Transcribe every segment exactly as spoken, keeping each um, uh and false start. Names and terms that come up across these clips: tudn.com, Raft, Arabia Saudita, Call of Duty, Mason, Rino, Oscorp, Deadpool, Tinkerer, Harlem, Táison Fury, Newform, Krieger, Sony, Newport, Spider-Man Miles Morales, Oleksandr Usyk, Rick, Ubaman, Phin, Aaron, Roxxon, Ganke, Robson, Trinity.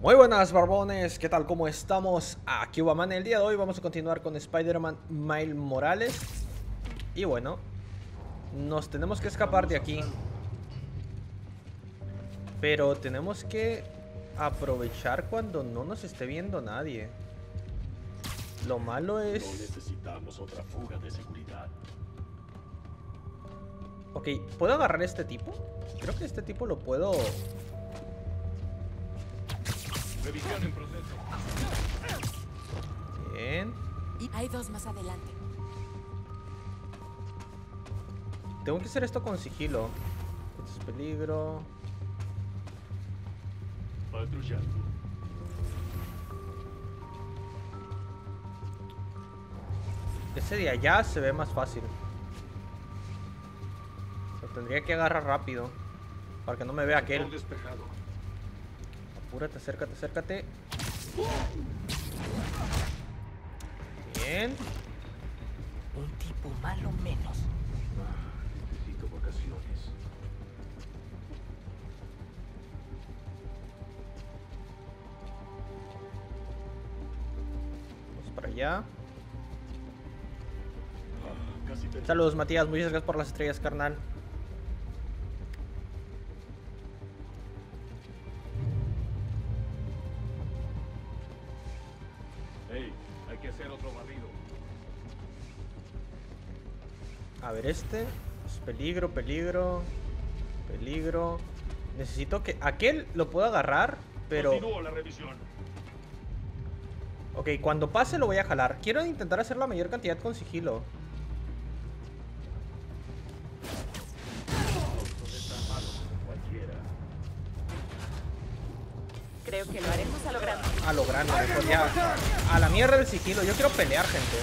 Muy buenas, barbones, ¿qué tal? ¿Cómo estamos? Aquí Ubaman. El día de hoy vamos a continuar con Spider-Man Miles Morales. Y bueno, nos tenemos que escapar de aquí, pero tenemos que aprovechar cuando no nos esté viendo nadie. Lo malo es... No necesitamos otra fuga de seguridad. Ok, ¿puedo agarrar a este tipo? Creo que este tipo lo puedo... Revisión en proceso. Bien. Y hay dos más adelante. Tengo que hacer esto con sigilo. Esto es peligro. Patrullando. Ese de allá se ve más fácil. Lo tendría que agarrar rápido para que no me vea aquel. Apúrate, acércate, acércate. Bien. Un tipo malo menos. Necesito vacaciones. Vamos para allá. Saludos, Matías, muchas gracias por las estrellas, carnal. Hey, hay que hacer otro barrido. A ver, este es peligro, peligro, peligro. Necesito que aquel lo pueda agarrar, pero... Continúo la revisión. Ok, cuando pase lo voy a jalar. Quiero intentar hacer la mayor cantidad con sigilo. Creo que lo haremos a lo grande. A lo grande, mejor ya. A la mierda del sigilo. Yo quiero pelear, gente.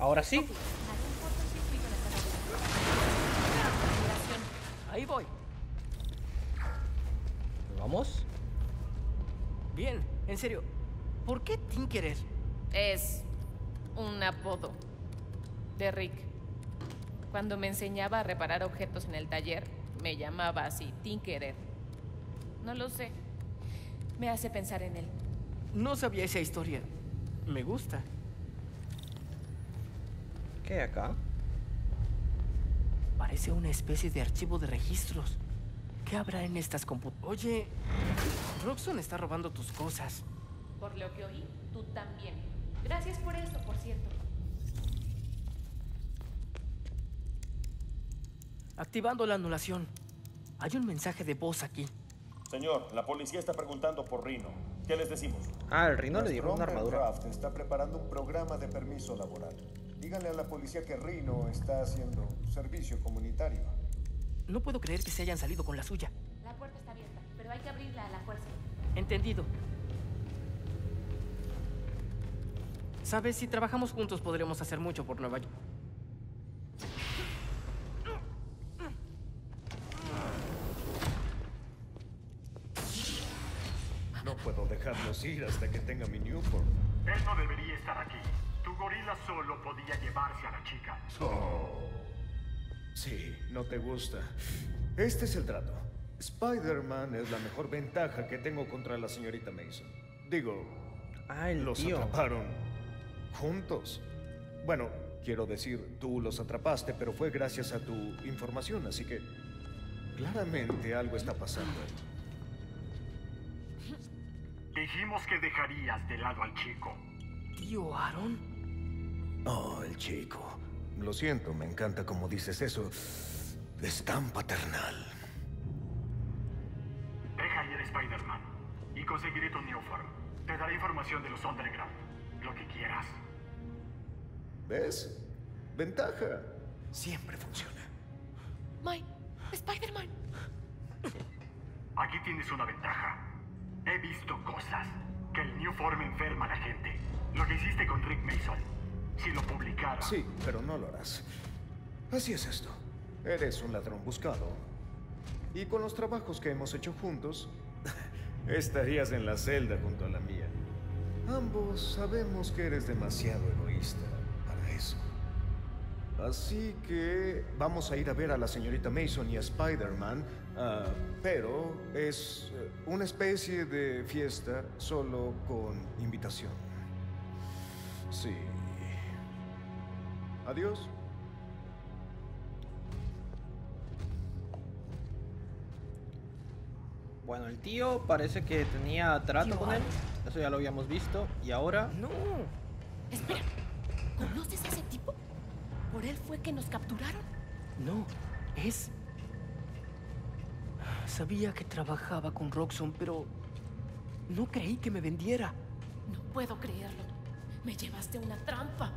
Ahora sí. Ahí voy. Vamos. Bien, en serio. ¿Por qué Tinkerer? Es un apodo de Rick. Cuando me enseñaba a reparar objetos en el taller, me llamaba así, Tinkerer. No lo sé. Me hace pensar en él. No sabía esa historia. Me gusta. ¿Qué hay acá? Parece una especie de archivo de registros. ¿Qué habrá en estas computadoras? Oye, Roxxon está robando tus cosas. Por lo que oí, tú también. Gracias por eso, por cierto. Activando la anulación. Hay un mensaje de voz aquí. Señor, la policía está preguntando por Rino. ¿Qué les decimos? Ah, el Rino le dieron una armadura. Raft está preparando un programa de permiso laboral. Díganle a la policía que Rino está haciendo servicio comunitario. No puedo creer que se hayan salido con la suya. La puerta está abierta, pero hay que abrirla a la fuerza. Entendido. Sabes, si trabajamos juntos podremos hacer mucho por Nueva York. No puedo dejarlos ir hasta que tenga mi Newport. Él no debería estar aquí. Tu gorila solo podía llevarse a la chica. Oh. Sí, no te gusta. Este es el trato. Spider-Man es la mejor ventaja que tengo contra la señorita Mason. Digo, ah, el los tío. atraparon juntos. Bueno, quiero decir, tú los atrapaste, pero fue gracias a tu información, así que claramente algo está pasando. Dijimos que dejarías de lado al chico. ¿Tío Aaron? Oh, el chico. Lo siento, me encanta como dices eso. Es tan paternal. Deja ir a Spider-Man y conseguiré tu Newform. Te daré información de los Underground. Lo que quieras. ¿Ves? Ventaja. Siempre funciona. My... Spider-Man. Aquí tienes una ventaja. He visto cosas. Que el Newform enferma a la gente. Lo que hiciste con Rick Mason. Si lo publicara... Sí, pero no lo harás. Así es esto. Eres un ladrón buscado. Y con los trabajos que hemos hecho juntos... estarías en la celda junto a la mía. Ambos sabemos que eres demasiado egoísta para eso. Así que vamos a ir a ver a la señorita Mason y a Spider-Man, uh, pero es una especie de fiesta solo con invitación. Sí. Adiós. Bueno, el tío parece que tenía trato con él. Eso ya lo habíamos visto. Y ahora... No. Espera. ¿Conoces a ese tipo? ¿Por él fue que nos capturaron? No. Es... Sabía que trabajaba con Roxxon, pero... no creí que me vendiera. No puedo creerlo. Me llevaste a una trampa.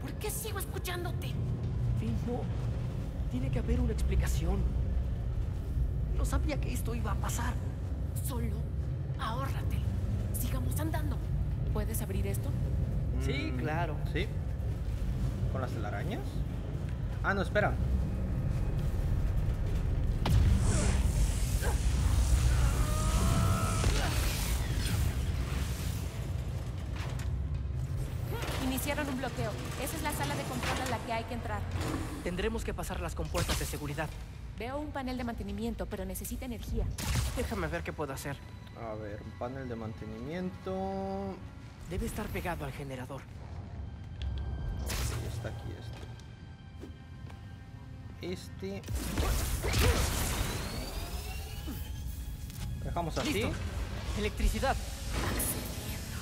¿Por qué sigo escuchándote? Phin, no. Tiene que haber una explicación. No sabía que esto iba a pasar. Solo ahórratelo. Sigamos andando. ¿Puedes abrir esto? Sí, claro. Sí. ¿Con las telarañas? Ah, no, espera. Iniciaron un bloqueo. Esa es la sala de control a la que hay que entrar. Tendremos que pasar las compuertas de seguridad. Veo un panel de mantenimiento, pero necesita energía. Déjame ver qué puedo hacer. A ver, un panel de mantenimiento... Debe estar pegado al generador. Okay, está aquí este. Este... Dejamos así. ¡Listo! ¡Electricidad! Accediendo.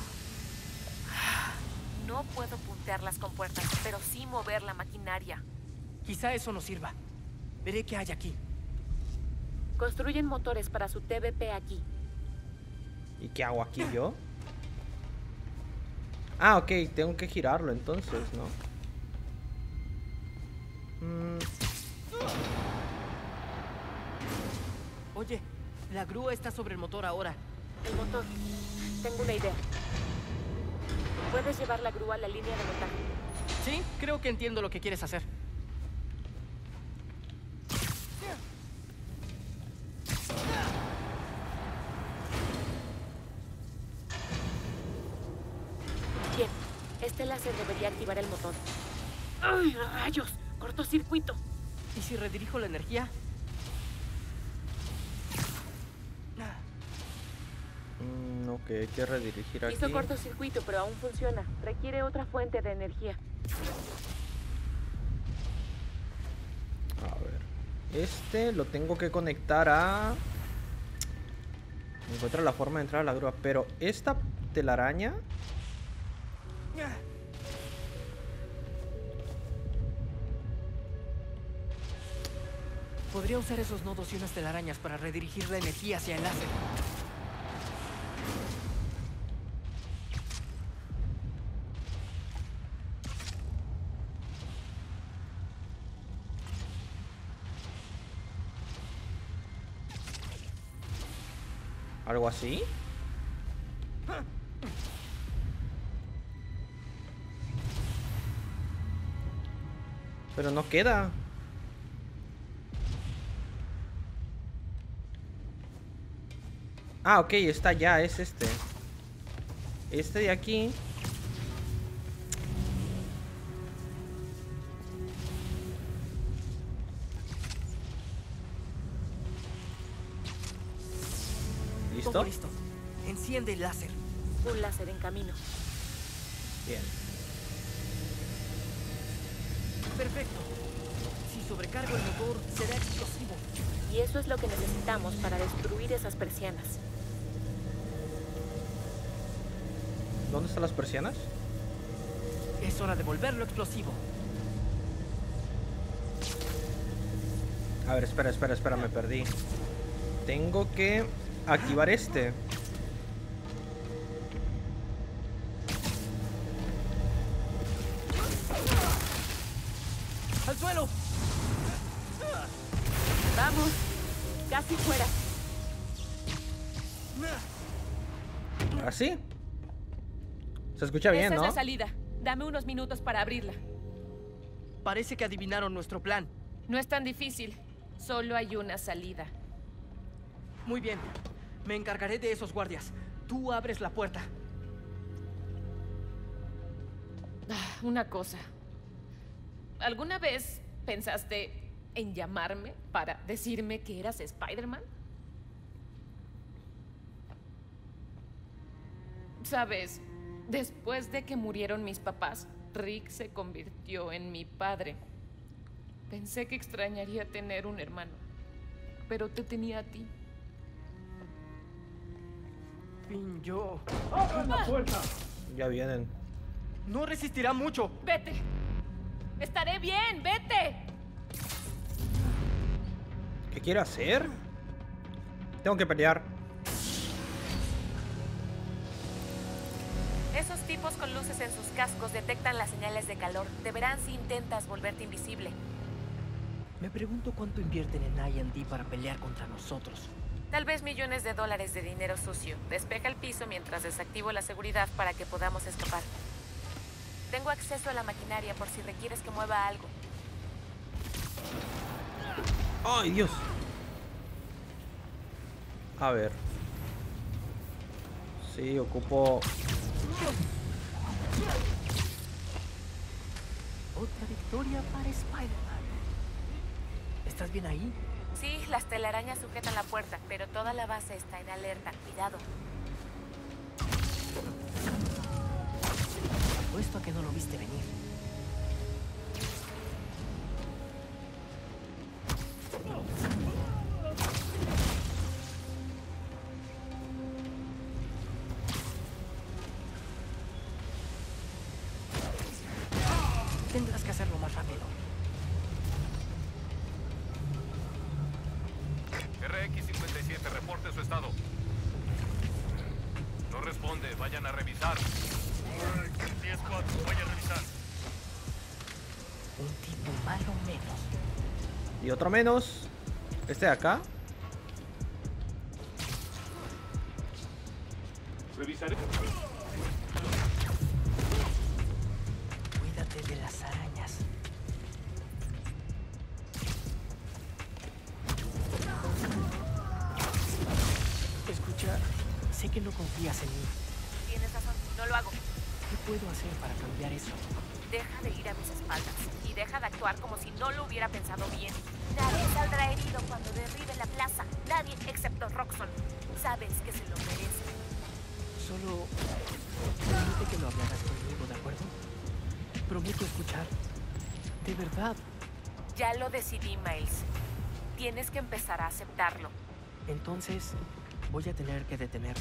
No puedo puntear las compuertas, pero sí mover la maquinaria. Quizá eso nos sirva. Veré qué hay aquí. Construyen motores para su T V P aquí. ¿Y qué hago aquí yo? Ah, ok, tengo que girarlo entonces, ¿no? Mm. Oye, la grúa está sobre el motor ahora. El motor. Tengo una idea. ¿Puedes llevar la grúa a la línea de montaje? Sí, creo que entiendo lo que quieres hacer. Se debería activar el motor. ¡Ay, rayos! Cortocircuito. ¿Y si redirijo la energía? Mm, ok, hay que redirigir aquí. Hizo cortocircuito, pero aún funciona. Requiere otra fuente de energía. A ver. Este lo tengo que conectar a... Encuentra la forma de entrar a la grúa. Pero esta telaraña... Podría usar esos nodos y unas telarañas para redirigir la energía hacia el láser. ¿Algo así? Pero no queda. Ah, ok, está ya, es este. Este de aquí. ¿Listo? Listo. Enciende el láser. Un láser en camino. Bien. Perfecto. Si sobrecargo el motor, será explosivo. Y eso es lo que necesitamos para destruir esas persianas. ¿Dónde están las persianas? Es hora de volverlo explosivo. A ver, espera, espera, espera, me perdí. Tengo que activar este. ¡Al suelo! ¡Vamos! ¡Casi fuera! ¿Así? Se escucha bien, ¿no? Esa es la salida. Dame unos minutos para abrirla. Parece que adivinaron nuestro plan. No es tan difícil. Solo hay una salida. Muy bien. Me encargaré de esos guardias. Tú abres la puerta. Ah, una cosa. ¿Alguna vez pensaste en llamarme para decirme que eras Spider-Man? ¿Sabes? Después de que murieron mis papás, Rick se convirtió en mi padre. Pensé que extrañaría tener un hermano, pero te tenía a ti. Phin, yo. ¡Abran la puerta! Ya vienen. No resistirá mucho. Vete. Estaré bien, vete. ¿Qué quiero hacer? Tengo que pelear. Esos tipos con luces en sus cascos detectan las señales de calor. Te verán si intentas volverte invisible. Me pregunto cuánto invierten en i ene de para pelear contra nosotros. Tal vez millones de dólares de dinero sucio. Despeja el piso mientras desactivo la seguridad para que podamos escapar. Tengo acceso a la maquinaria por si requieres que mueva algo. ¡Ay, Dios! A ver. Sí, ocupo... Otra victoria para Spider-Man. ¿Estás bien ahí? Sí, las telarañas sujetan la puerta, pero toda la base está en alerta. Cuidado. Apuesto a que no lo viste venir. Tendrás que hacerlo más rápido. erre equis cincuenta y siete, reporte su estado. No responde, vayan a revisar. diez cuatro, vayan a revisar. Un tipo malo menos. Y otro menos. Este de acá. Revisaré. De las arañas. Escucha, sé que no confías en mí. Tienes razón, no lo hago. ¿Qué puedo hacer para cambiar eso? Deja de ir a mis espaldas y deja de actuar como si no lo hubiera pensado bien. Nadie saldrá herido cuando derribe la plaza. Nadie excepto Roxxon. Sabes que se lo merece. Solo... Permite que no hablaras conmigo, ¿de acuerdo? Prometo escuchar. De verdad. Ya lo decidí, Miles. Tienes que empezar a aceptarlo. Entonces, voy a tener que detenerte.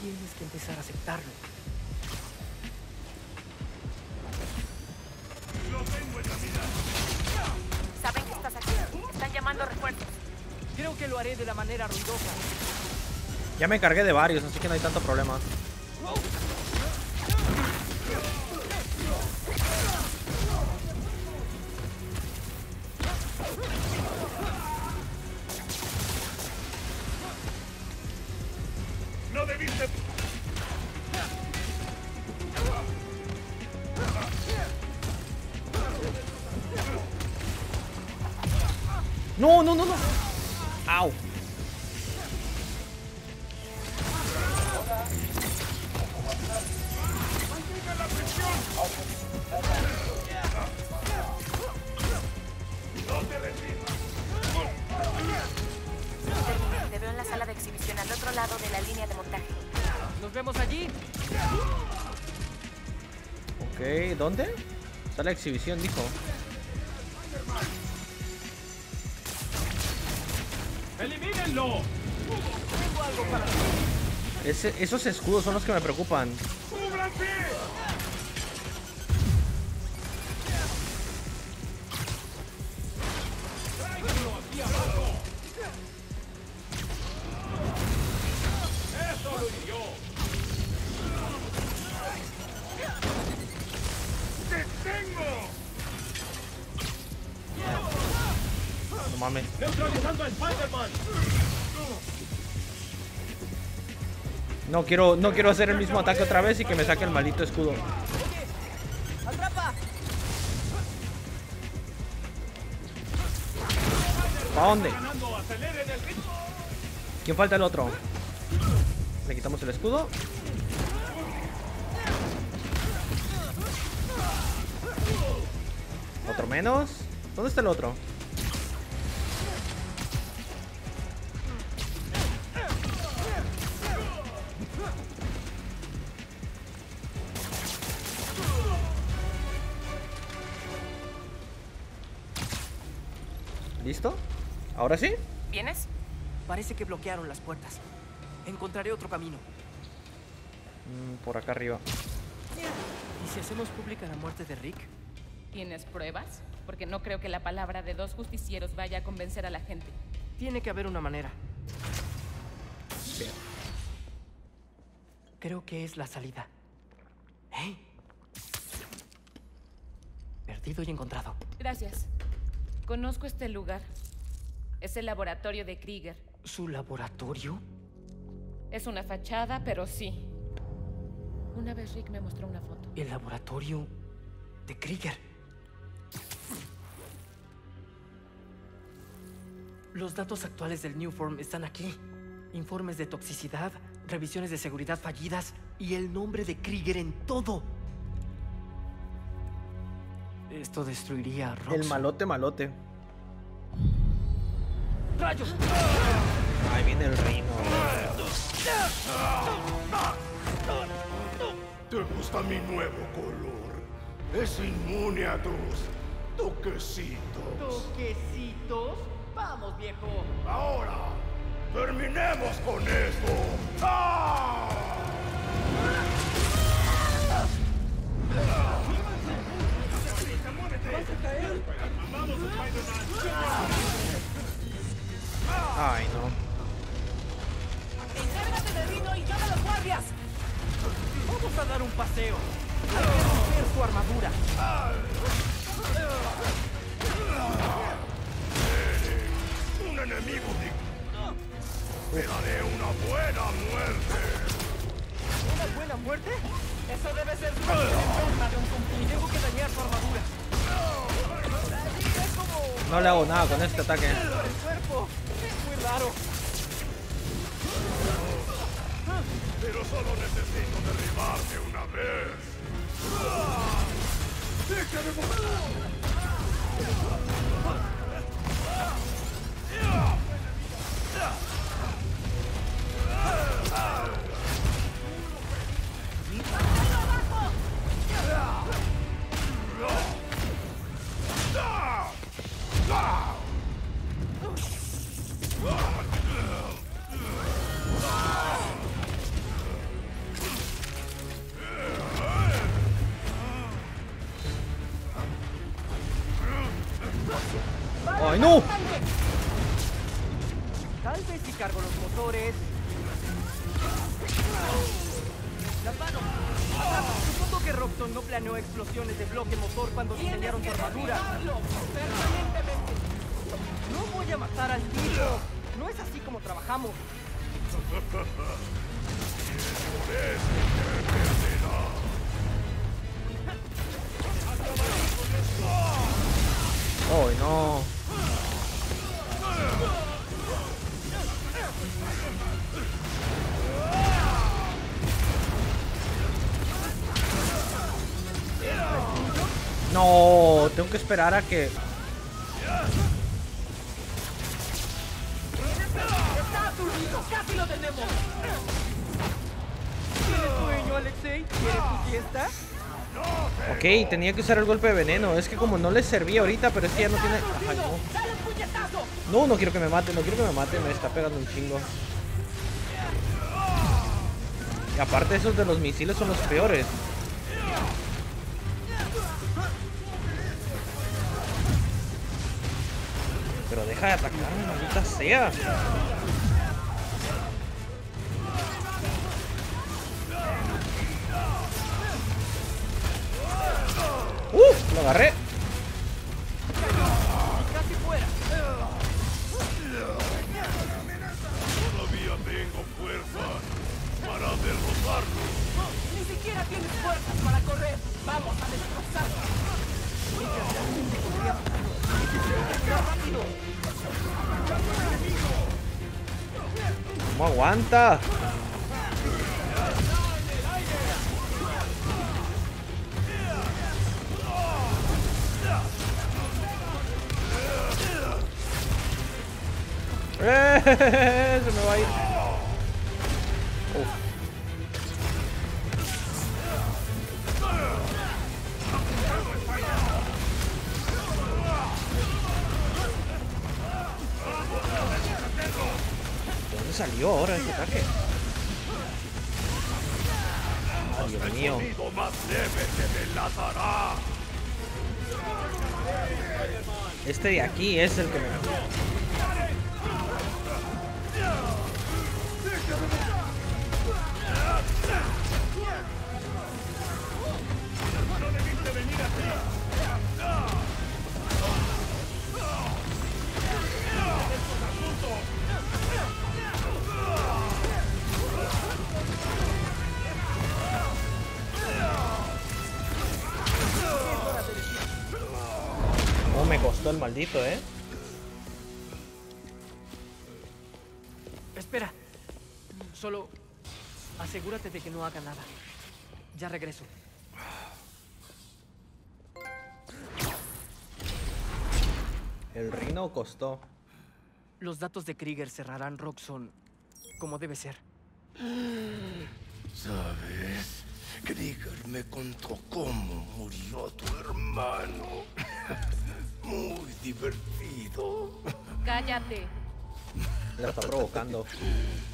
Tienes que empezar a aceptarlo. Lo tengo en la mirada. Saben que estás aquí. Están llamando refuerzos. Creo que lo haré de la manera ruidosa. Ya me encargué de varios, así que no hay tanto problema. No, no, no, no. Au. Te veo en la sala de exhibición al otro lado de la línea de montaje. vemos allí. Ok, ¿dónde? Está la exhibición, dijo. ¡Elimínenlo! Ese, esos escudos son los que me preocupan. ¡Cúbranse! Neutralizando a Spider-Man. No quiero, no quiero hacer el mismo ataque otra vez y que me saque el maldito escudo. Oye, atrapa. ¿A dónde? ¿Quién falta el otro? Le quitamos el escudo. Otro menos. ¿Dónde está el otro? ¿Listo? ¿Ahora sí? ¿Vienes? Parece que bloquearon las puertas. Encontraré otro camino. Mm, por acá arriba. ¿Y si hacemos pública la muerte de Rick? ¿Tienes pruebas? Porque no creo que la palabra de dos justicieros vaya a convencer a la gente. Tiene que haber una manera. Sí. Creo que es la salida. ¿Eh? Perdido y encontrado. Gracias. Conozco este lugar. Es el laboratorio de Krieger. ¿Su laboratorio? Es una fachada, pero sí. Una vez Rick me mostró una foto. El laboratorio de Krieger. Los datos actuales del Newform están aquí. Informes de toxicidad, revisiones de seguridad fallidas y el nombre de Krieger en todo. Esto destruiría a Roxxon. El malote, malote. ¡Rayos! Ahí viene el Rino. ¿Te gusta mi nuevo color? Es inmune a tus toquecitos. ¿Toquecitos? Vamos, viejo. Ahora, terminemos con esto. ¡Ah! Ay, no. Encárgate de Rino y llama a los guardias. Vamos a dar un paseo. Hay que romper su armadura. Eres un enemigo digno. Te daré una buena muerte. ¿Una buena muerte? Eso debe ser una forma de un cumplido. Tengo que dañar su armadura. No le hago nada con este ataque. Muy raro. Pero solo necesito derribarte una vez. ¡Déjame morir! ¡Ay, no! Tal vez si cargo los motores. La mano. Supongo que Robson no planeó explosiones de bloque motor cuando diseñaron su armadura. No voy a matar al tipo. No es así como trabajamos. Oh, no. No, tengo que esperar a que... ¡Casi lo tenemos! Ok, tenía que usar el golpe de veneno. Es que como no les servía ahorita, pero es que ya no tiene... Ajá, no. no, no quiero que me mate, no quiero que me mate. Me está pegando un chingo. Y aparte esos de los misiles son los peores. Pero deja de atacarme, maldita sea. ¡Uf! Lo agarré. Casi fuera. Todavía tengo fuerza para derrotarlo. No, ni siquiera tienes fuerzas para correr. Vamos a destrozarlo. ¿Cómo aguanta? Se me va a ir. ¿De dónde salió ahora este ataque? Oh, Dios mío. Este de aquí es el que me... Oh, me costó el maldito, ¿eh? Espera. Solo asegúrate de que no haga nada. Ya regreso. El Rino costó. Los datos de Krieger cerrarán Roxxon como debe ser. ¿Sabes? Krieger me contó cómo murió tu hermano. Muy divertido. Cállate. La está provocando.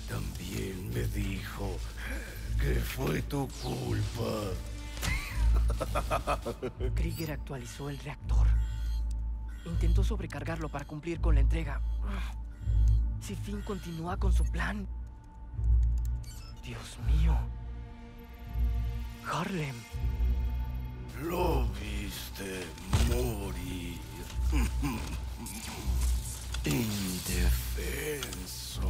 También me dijo que fue tu culpa. Krieger actualizó el reactor. Intentó sobrecargarlo para cumplir con la entrega. Si Phin continúa con su plan... Dios mío. Harlem. Lo viste morir. Indefenso.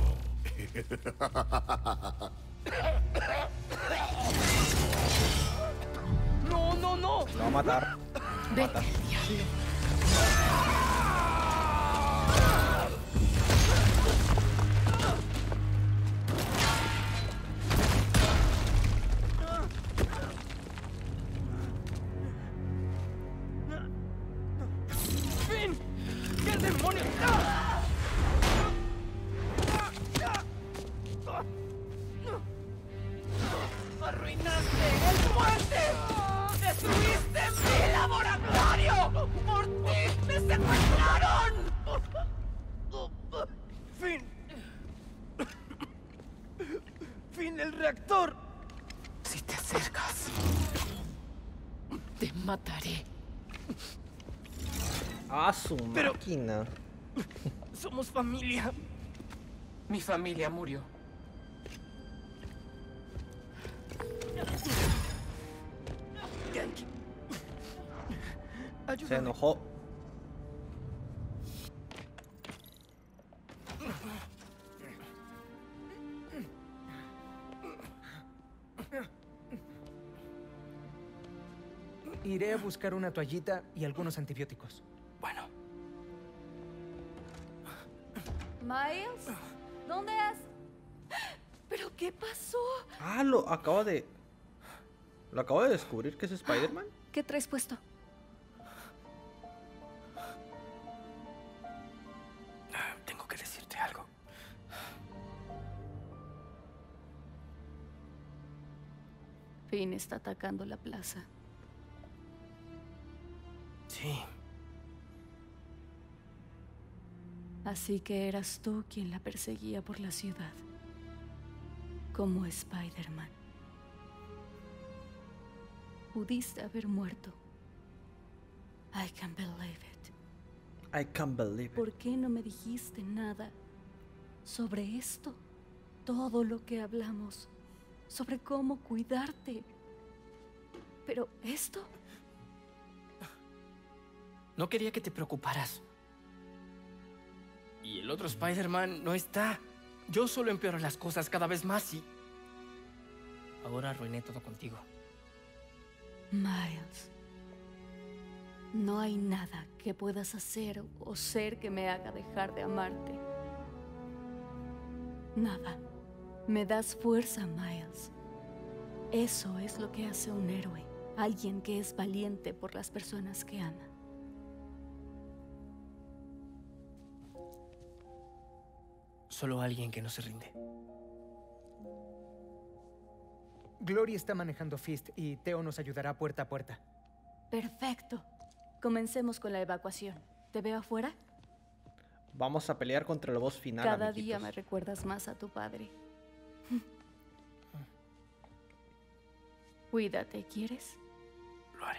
No, no, no. Lo va a matar. Vete al diablo. Phin, ¿qué demonios? Arruinaste el muerte. Destruiste mi laboratorio. Por ti me secuestraron. Phin. Phin, el reactor. Si te acercas, te mataré. Ah, su máquina. Somos familia. Mi familia murió. Ganke. Se enojó. Iré a buscar una toallita y algunos antibióticos. Bueno. Miles, ¿dónde has...? ¿Pero qué pasó? Ah, lo acabo de... Lo acabo de descubrir que es Spider-Man. ¿Qué traes puesto? Tengo que decirte algo. Phin está atacando la plaza. Sí. Así que eras tú quien la perseguía por la ciudad. Como Spider-Man. Pudiste haber muerto. I can't believe it. I can't believe it. ¿Por qué no me dijiste nada sobre esto? Todo lo que hablamos. Sobre cómo cuidarte. Pero esto... No quería que te preocuparas. Y el otro Spider-Man no está. Yo solo empeoro las cosas cada vez más y... Ahora arruiné todo contigo. Miles. No hay nada que puedas hacer o ser que me haga dejar de amarte. Nada. Me das fuerza, Miles. Eso es lo que hace un héroe. Alguien que es valiente por las personas que ama. Solo alguien que no se rinde. Glory está manejando Fist y Theo nos ayudará puerta a puerta. Perfecto. Comencemos con la evacuación. ¿Te veo afuera? Vamos a pelear contra el boss final, Cada amiguitos. día me recuerdas más a tu padre. Cuídate, ¿quieres? Lo haré.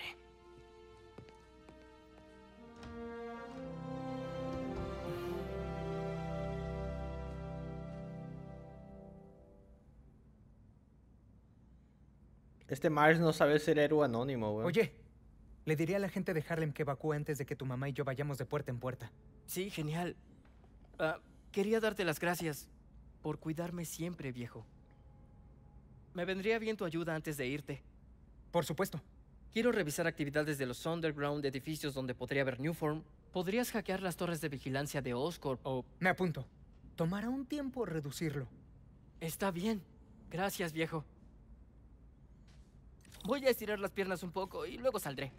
Este Miles no sabe ser héroe anónimo, güey. Oye, le diré a la gente de Harlem que evacúe antes de que tu mamá y yo vayamos de puerta en puerta. Sí, genial. Uh, quería darte las gracias por cuidarme siempre, viejo. Me vendría bien tu ayuda antes de irte. Por supuesto. Quiero revisar actividades de los underground edificios donde podría haber Newform. ¿Podrías hackear las torres de vigilancia de Oscorp o...? Me apunto. Tomará un tiempo reducirlo. Está bien. Gracias, viejo. Voy a estirar las piernas un poco y luego saldré.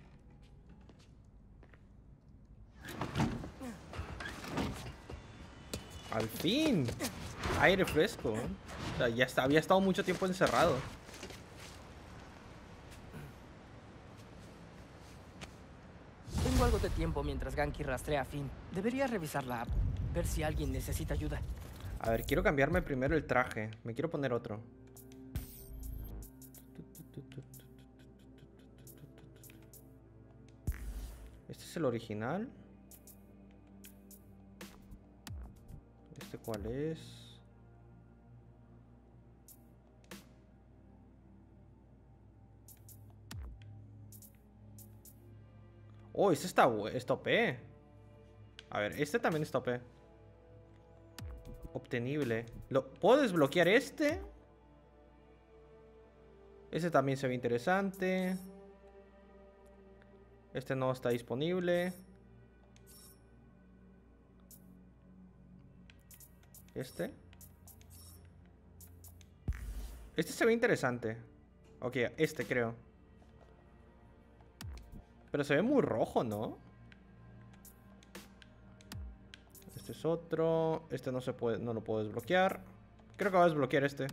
Al fin. Aire fresco. O sea, ya está, había estado mucho tiempo encerrado. Tengo algo de tiempo mientras Ganke rastrea a Phin. Debería revisar la app. Ver si alguien necesita ayuda. A ver, quiero cambiarme primero el traje. Me quiero poner otro. Este es el original. ¿Este cuál es? Oh, este está, está O P. A ver, este también está O P. Obtenible. ¿Lo, ¿Puedo desbloquear este? Este también se ve interesante. Este no está disponible. Este. Este se ve interesante. Ok, este creo. Pero se ve muy rojo, ¿no? Este es otro. Este no se puede, no lo puedo desbloquear. Creo que voy a desbloquear este.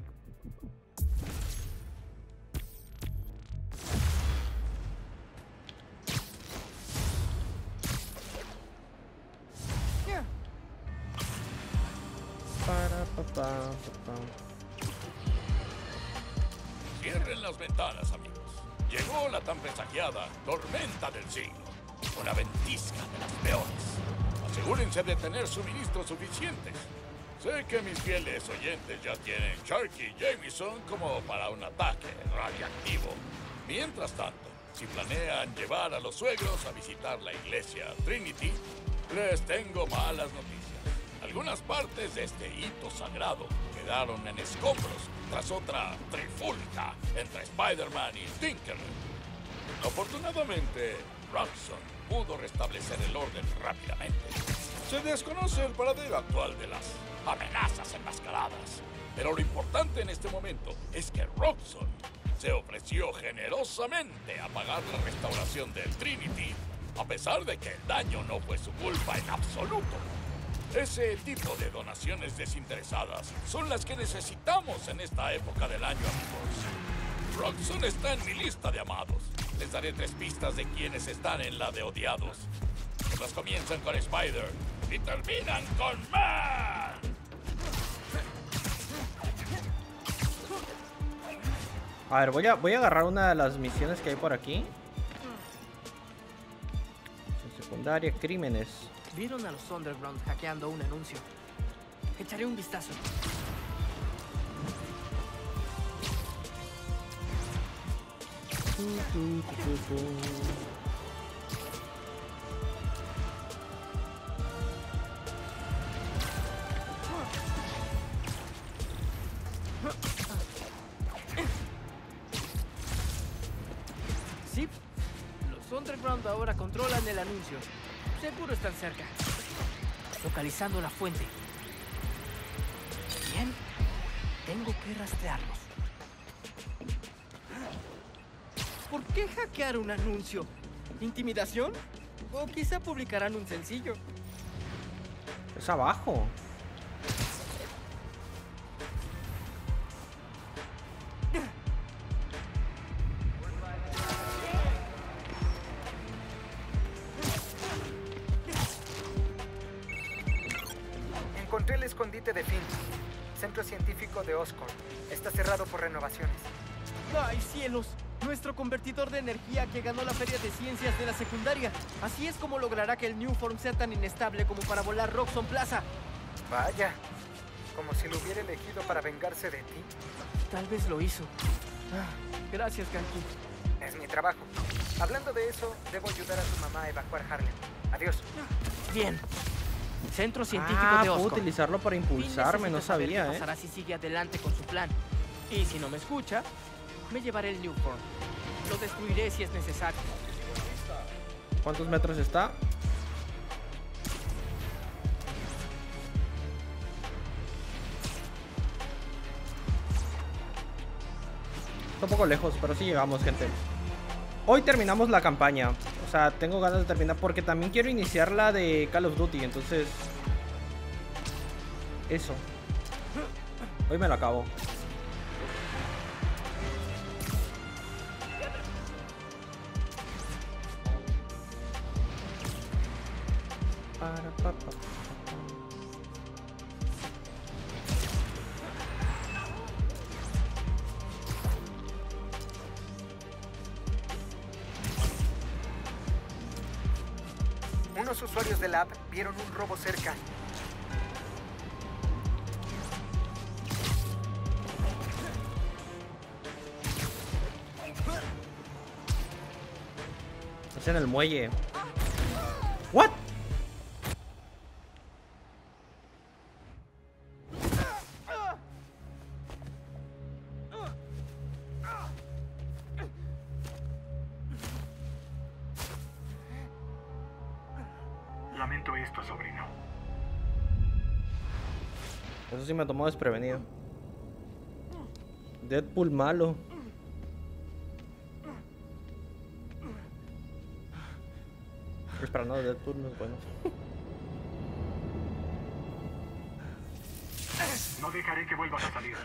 Cierren las ventanas, amigos. Llegó la tan presagiada tormenta del siglo. Una ventisca de las peores. Asegúrense de tener suministros suficientes. Sé que mis fieles oyentes ya tienen Sharky y Jameson como para un ataque radiactivo. Mientras tanto, si planean llevar a los suegros a visitar la iglesia Trinity, les tengo malas noticias. Algunas partes de este hito sagrado quedaron en escombros tras otra trifulca entre Spider-Man y Tinkerer. Afortunadamente, Roxxon pudo restablecer el orden rápidamente. Se desconoce el paradero actual de las amenazas enmascaradas, pero lo importante en este momento es que Roxxon se ofreció generosamente a pagar la restauración del Trinity, a pesar de que el daño no fue su culpa en absoluto. Ese tipo de donaciones desinteresadas son las que necesitamos en esta época del año, amigos. Robson está en mi lista de amados. Les daré tres pistas de quienes están en la de odiados. Todas comienzan con Spider y terminan con Man. A ver, voy a, voy a agarrar una de las misiones que hay por aquí. Secundaria, crímenes. Vieron a los Underground hackeando un anuncio. Echaré un vistazo. Sí, los Underground ahora controlan el anuncio. Seguro están cerca. Localizando la fuente. Bien, tengo que rastrearlos. ¿Por qué hackear un anuncio? ¿Intimidación? O quizá publicarán un sencillo. Es abajo. Encontré el escondite de Phin, centro científico de Oscorp. Está cerrado por renovaciones. ¡Ay, cielos! Nuestro convertidor de energía que ganó la feria de ciencias de la secundaria. Así es como logrará que el Newform sea tan inestable como para volar Roxxon Plaza. Vaya, como si lo hubiera elegido para vengarse de ti. Tal vez lo hizo. Ah, gracias, Ganke. Es mi trabajo. Hablando de eso, debo ayudar a tu mamá a evacuar Harlem. Adiós. Bien. Centro científico ah, de Oscorp. Puedo utilizarlo para impulsarme, no sabía, ¿eh? Pasará si sigue adelante con su plan. Y si no me escucha... me llevaré el Newport. Lo destruiré si es necesario. ¿Cuántos metros está? Está un poco lejos, pero sí llegamos, gente. Hoy terminamos la campaña. O sea, tengo ganas de terminar porque también quiero iniciar la de Call of Duty. Entonces... eso. Hoy me lo acabo. Unos usuarios de la app vieron un robo cerca. Es en el muelle. ¿What? Lamento esto, sobrino. Eso sí me tomó desprevenido. Deadpool malo. Espera, no, Deadpool no es bueno. No dejaré que vuelvas a salir.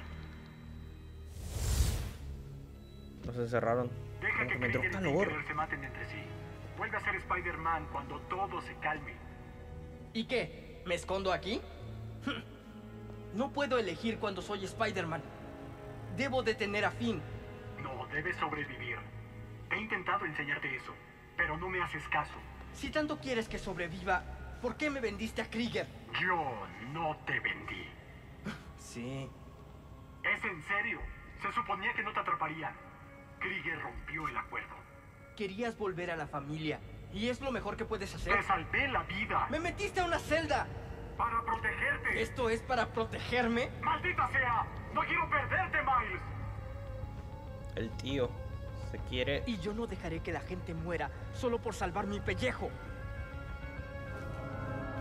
Nos encerraron. Deja que Krieger y Tinkerer se maten entre sí. Vuelve a ser Spider-Man cuando todo se calme. ¿Y qué? ¿Me escondo aquí? No puedo elegir cuando soy Spider-Man. Debo detener a Phin. No, debes sobrevivir. He intentado enseñarte eso, pero no me haces caso. Si tanto quieres que sobreviva, ¿por qué me vendiste a Krieger? Yo no te vendí. Sí. Es en serio. Se suponía que no te atraparían. Krieger rompió el acuerdo. Querías volver a la familia, y es lo mejor que puedes hacer. ¡Te salvé la vida! ¡Me metiste a una celda! ¡Para protegerte! ¿Esto es para protegerme? ¡Maldita sea! ¡No quiero perderte, Miles! El tío se quiere... Y yo no dejaré que la gente muera solo por salvar mi pellejo.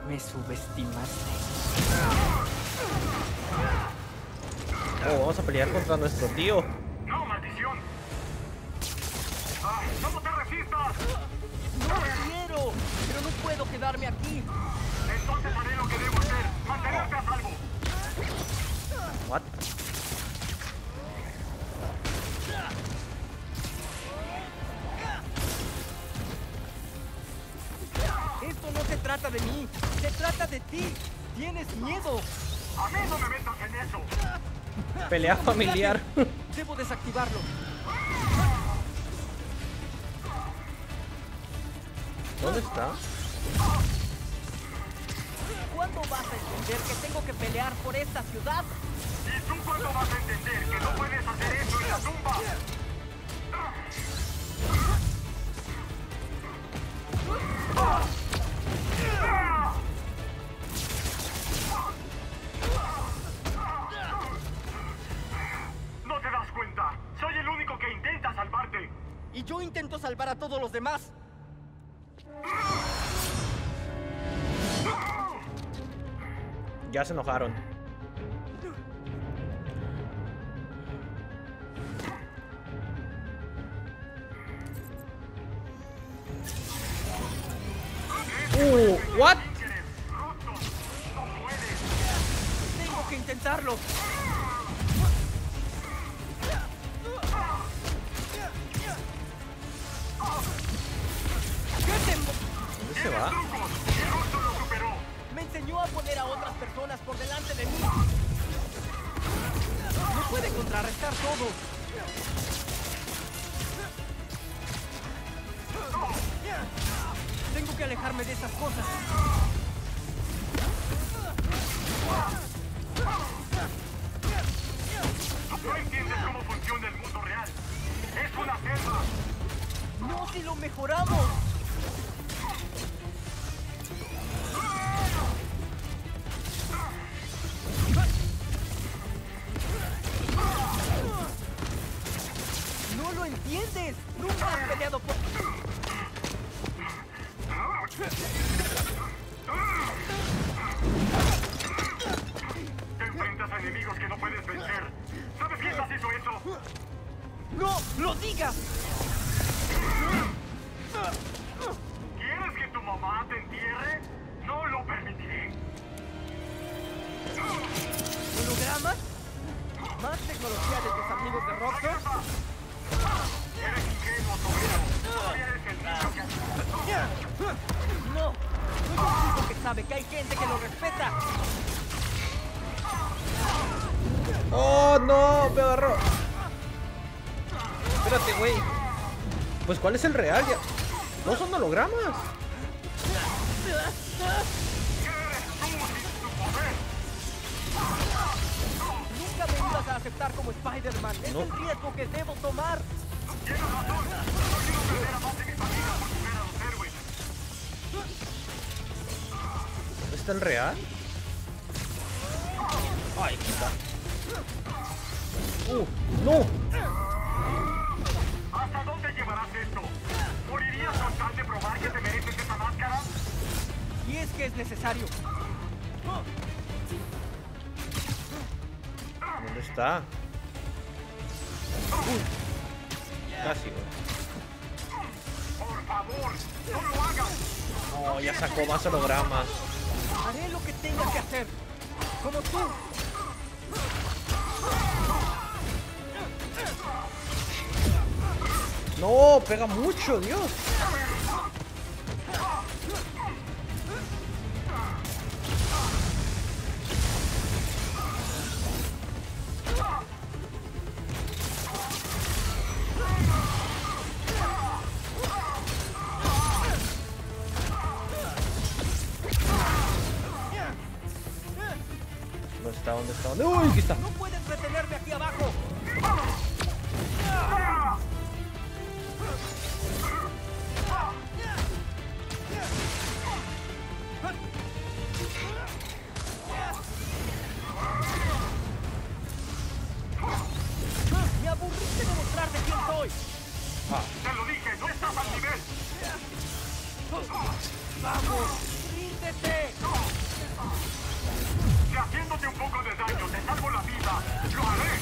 Me subestimaste. Oh, vamos a pelear contra nuestro tío. ¡No, maldición! ¡No te resistas! ¡No quiero! ¡Pero no puedo quedarme aquí! Entonces haré lo que debo hacer. ¡Mantenerte a salvo! What? trata de mí, se trata de ti. Tienes miedo. A mí no me metas en eso. Pelea familiar. Debo desactivarlo. ¿Dónde está? ¿Cuándo vas a entender que tengo que pelear por esta ciudad? ¿Y tú cuándo vas a entender que no puedes hacer eso en la tumba? ¿No te das cuenta? Soy el único que intenta salvarte. Y yo intento salvar a todos los demás. Ya se enojaron. Uh, what? Tengo que intentarlo. ¿Dónde se va? Me enseñó a poner a otras personas por delante de mí. No puede contrarrestar todo. Tengo que alejarme de esas cosas. No entiendes cómo funciona el mundo real. Es una selva. No, si lo mejoramos. No lo entiendes. Nunca has peleado por... Te enfrentas a enemigos que no puedes vencer. ¿Sabes quién has hecho eso? ¡No lo digas! ¿Quieres que tu mamá te entierre? No lo permitiré. ¿Hologramas? ¿Más tecnología de tus amigos de Roxxon? Eres ingenuo, sobrino. No eres el niño que has... No, soy un tipo que sabe que hay gente que lo respeta. Oh, no, me agarró. Espérate, güey. Pues, ¿cuál es el real? Ya... No son hologramas. Nunca me ibas a aceptar como Spider-Man. No. Es un riesgo que debo tomar. Tienes razón. No quiero perder a más de mi familia por tener a los héroes. ¿Es tan real? Ay, quita. Uh, no. ¿Hasta dónde llevarás esto? ¿Morirías con tal de probar que te mereces esa máscara? Y es que es necesario. ¿Dónde está? Uh. Casi, güey. Por favor, no lo hagas. No, ya sacó más hologramas. Haré lo que tenga que hacer. Como tú. No, pega mucho, Dios. ¿Dónde está? ¿Dónde? ¡Uy! Aquí está. No puedes retenerme aquí abajo. Me aburriste de mostrarte quién soy. Ah. Te lo dije, no estás al nivel. Vamos, ríndete. Haciéndote un poco de daño, te salvo la vida. ¡Lo haré!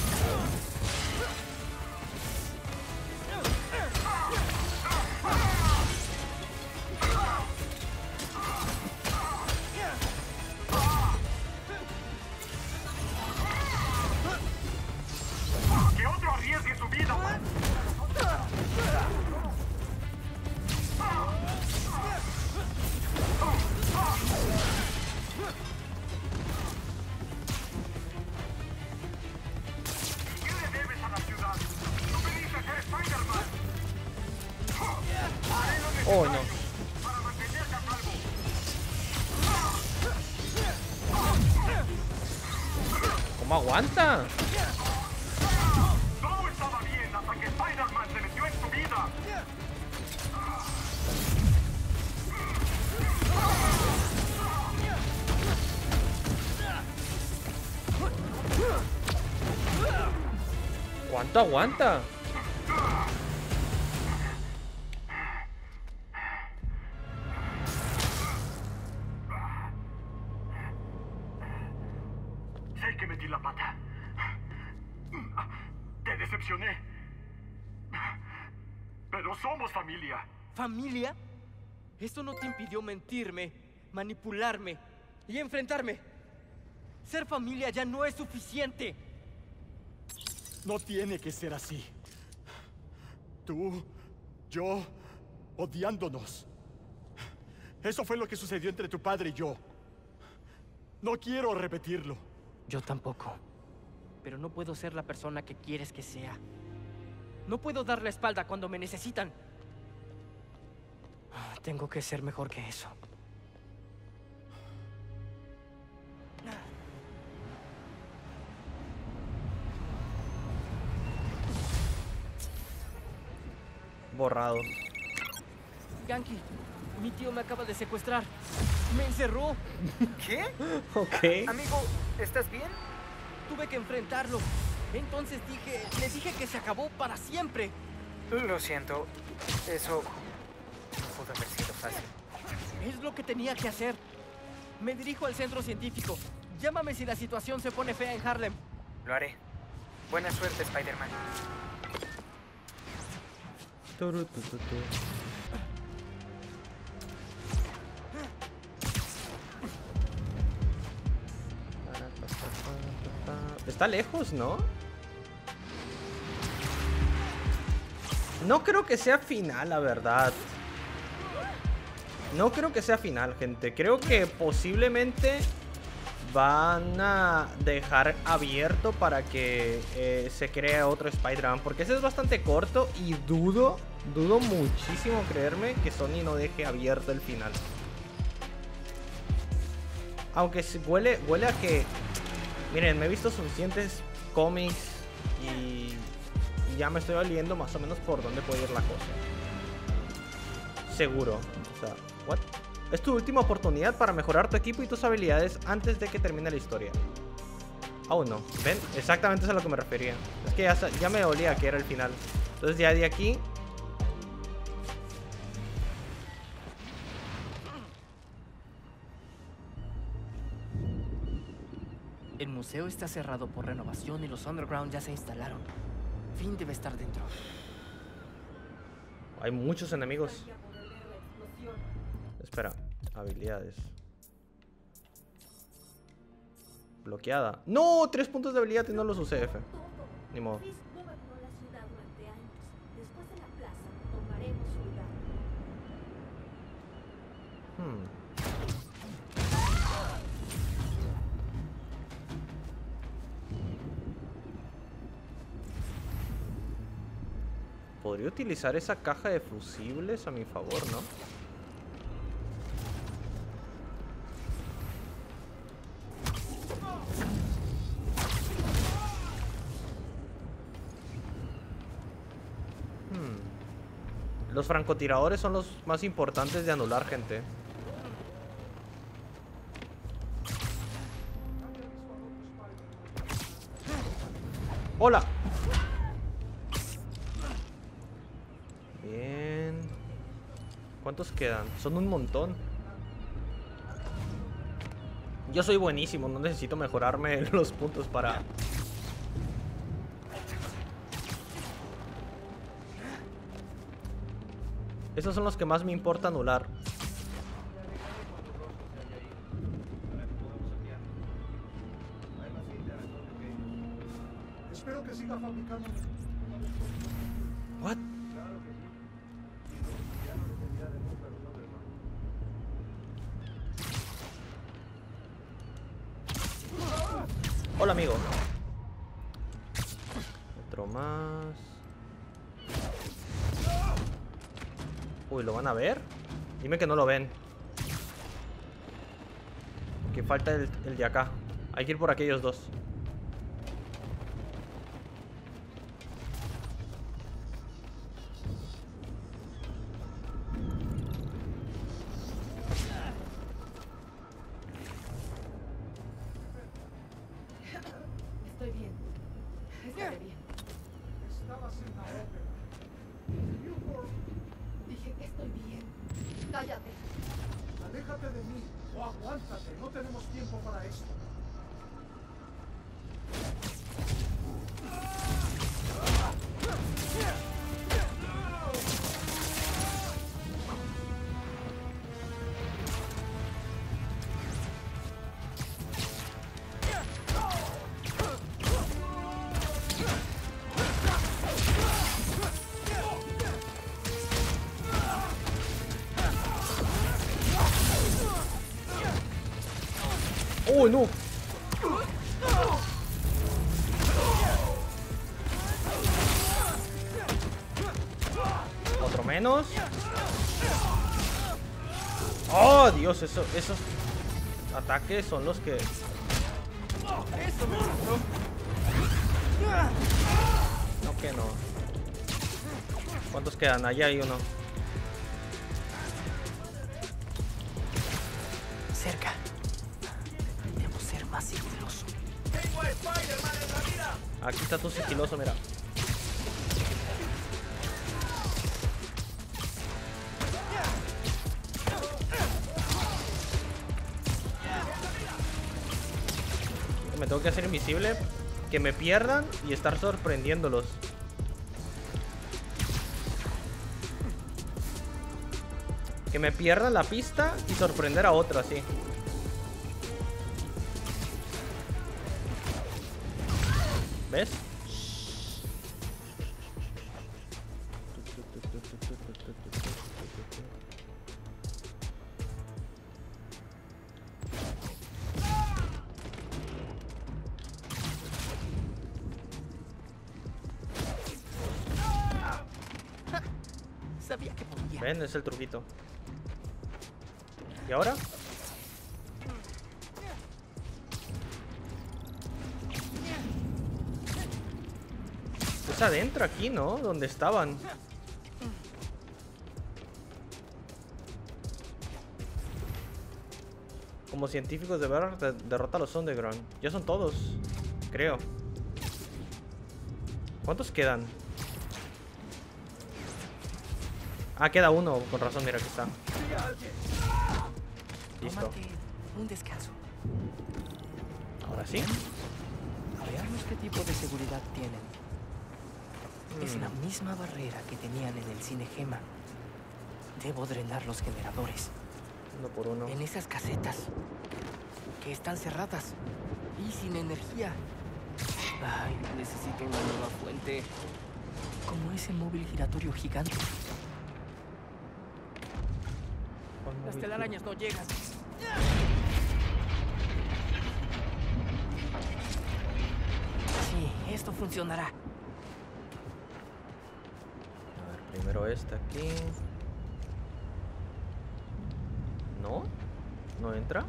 ¡Que otro arriesgue su vida! Oh, no. ¿Cómo aguanta? Todo estaba bien hasta que Spider-Man se metió en tu vida. ¿Cuánto aguanta? Sé que metí la pata. Te decepcioné. Pero somos familia. ¿Familia? Eso no te impidió mentirme, manipularme y enfrentarme. Ser familia ya no es suficiente. No tiene que ser así. Tú, yo, odiándonos. Eso fue lo que sucedió entre tu padre y yo. No quiero repetirlo. Yo tampoco. Pero no puedo ser la persona que quieres que sea. No puedo dar la espalda cuando me necesitan. Tengo que ser mejor que eso. Borrado. Ganke, mi tío me acaba de secuestrar. Me encerró. ¿Qué? Ok. Amigo, ¿estás bien? Tuve que enfrentarlo. Entonces dije, le dije que se acabó para siempre. Lo siento. Eso pudo haber sido fácil. Es lo que tenía que hacer. Me dirijo al centro científico. Llámame si la situación se pone fea en Harlem. Lo haré. Buena suerte, Spider-Man. Está lejos, ¿no? No creo que sea final, la verdad. No creo que sea final, gente. Creo que posiblemente van a dejar abierto para que eh, se cree otro Spider-Man, porque ese es bastante corto y dudo Dudo muchísimo, creerme, que Sony no deje abierto el final. Aunque huele, huele a que... Miren, me he visto suficientes cómics y ya me estoy oliendo más o menos por dónde puede ir la cosa. Seguro. O sea, ¿what? Es tu última oportunidad para mejorar tu equipo y tus habilidades antes de que termine la historia. Oh, no. ¿Ven? Exactamente eso es a lo que me refería. Es que ya, ya me olía que era el final. Entonces ya de aquí... El museo está cerrado por renovación y los underground ya se instalaron. Phin debe estar dentro. Hay muchos enemigos. Espera, habilidades. Bloqueada. ¡No! Tres puntos de habilidad y no los usé, F. Ni modo. Hmm. Podría utilizar esa caja de fusibles a mi favor, ¿no? Hmm. Los francotiradores son los más importantes de anular, gente. ¡Hola! ¿Cuántos quedan? Son un montón. Yo soy buenísimo, no necesito mejorarme los puntos para... Esos son los que más me importa anular. Espero que siga fabricando. What? Hola, amigo. Otro más. Uy, ¿lo van a ver? Dime que no lo ven. Que falta el, el de acá. Hay que ir por aquellos dos. ¡Uy, no! Otro menos. ¡Oh, Dios! Eso, esos ataques son los que... No, que no. ¿Cuántos quedan? Allá hay uno. Cerca. Más sigiloso. Tengo a Spider-Man en la vida. Aquí está tu sigiloso, mira. Me tengo que hacer invisible, que me pierdan y estar sorprendiéndolos. Que me pierdan la pista y sorprender a otro así. ¿Ves? Sabía que podía. Ven, es el truquito. ¿Y ahora? Adentro aquí, ¿no? Donde estaban. Como científicos de ver, de derrota a los underground. Ya son todos, creo. ¿Cuántos quedan? Ah, queda uno. Con razón, mira que está. Listo. Un descanso. Ahora sí. Veamos qué tipo de seguridad tienen. Es la misma barrera que tenían en el cine Gema. Debo drenar los generadores. Uno por uno. En esas casetas. Que están cerradas. Y sin energía. Ay, necesito una nueva fuente. Como ese móvil giratorio gigante. Las telarañas no llegan. Sí, esto funcionará. Primero esta aquí. ¿No? ¿No entra?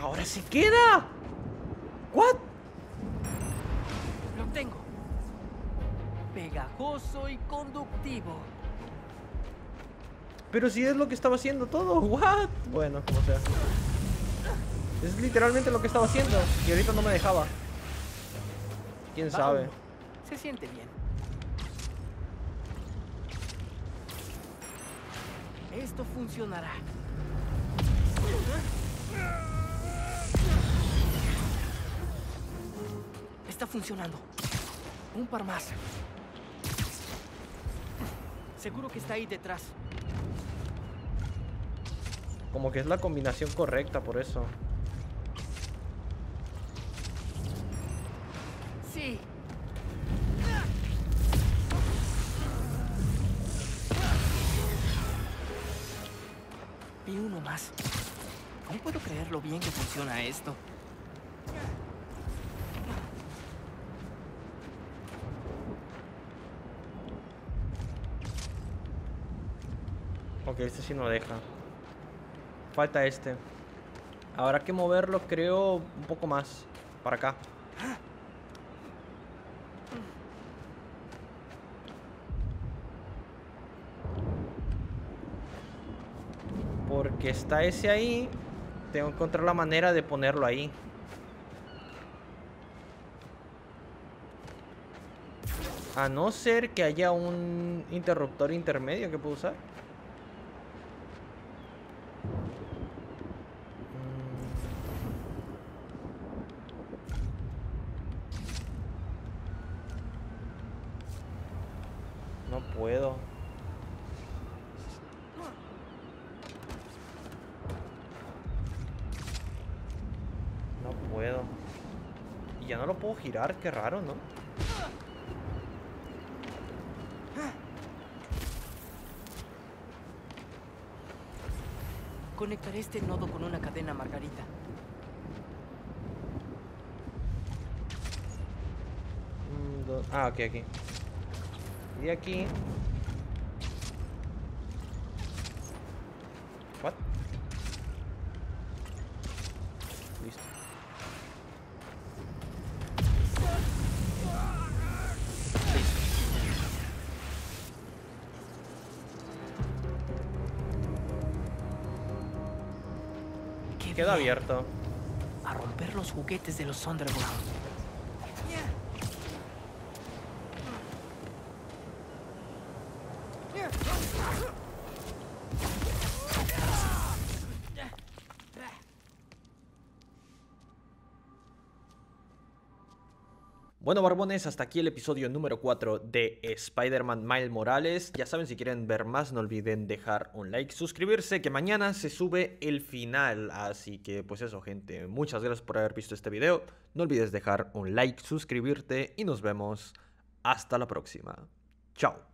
¡Ahora se queda! ¿What? Lo tengo. Pegajoso y conductivo. Pero si es lo que estaba haciendo todo, what? Bueno, como sea. Es literalmente lo que estaba haciendo. Y ahorita no me dejaba. ¿Quién sabe? Se siente bien. Esto funcionará. Está funcionando. Un par más. Seguro que está ahí detrás. Como que es la combinación correcta, por eso. Sí. más. ¿Cómo puedo creer lo bien que funciona esto? Ok, este sí no deja. Falta este. Habrá que moverlo, creo, un poco más. Para acá. Porque está ese ahí. Tengo que encontrar la manera de ponerlo ahí. A no ser que haya un interruptor intermedio que puedo usar. No puedo. No puedo. Y ya no lo puedo girar, qué raro, ¿no? Conectaré este nodo con una cadena margarita. Ah, ok, aquí. Y aquí. What? Listo. Qué Queda bien. abierto. A romper los juguetes de los Underground. Bueno, barbones, hasta aquí el episodio número cuatro de Spider-Man Miles Morales. Ya saben, si quieren ver más, no olviden dejar un like, suscribirse, que mañana se sube el final. Así que, pues eso, gente, muchas gracias por haber visto este video. No olvides dejar un like, suscribirte y nos vemos hasta la próxima. Chao.